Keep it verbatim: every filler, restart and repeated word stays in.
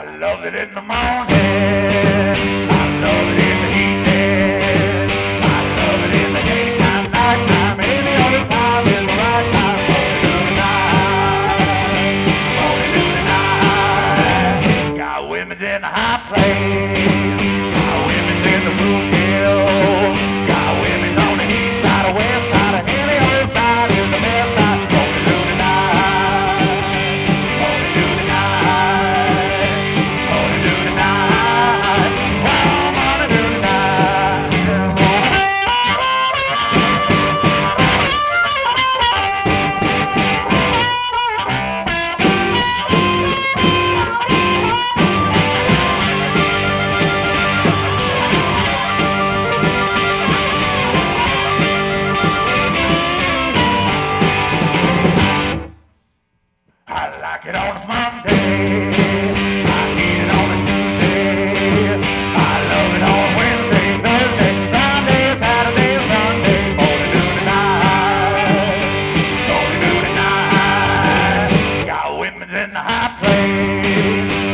I love it in the morning, I love it in the evening, I love it in the daytime, nighttime, any other time is the right time. Won't do the night, won't do the night. Got women in the high place, got women in the blue hills, got women on the east side, the west side, of any other side is the best side. Won't do the night, won't do the night. I like it on a Monday, I need it on a Tuesday, I love it on Wednesday, Thursday, Friday, Saturday, Sunday. Gonna do the night, gonna do the night. Got women in the high place.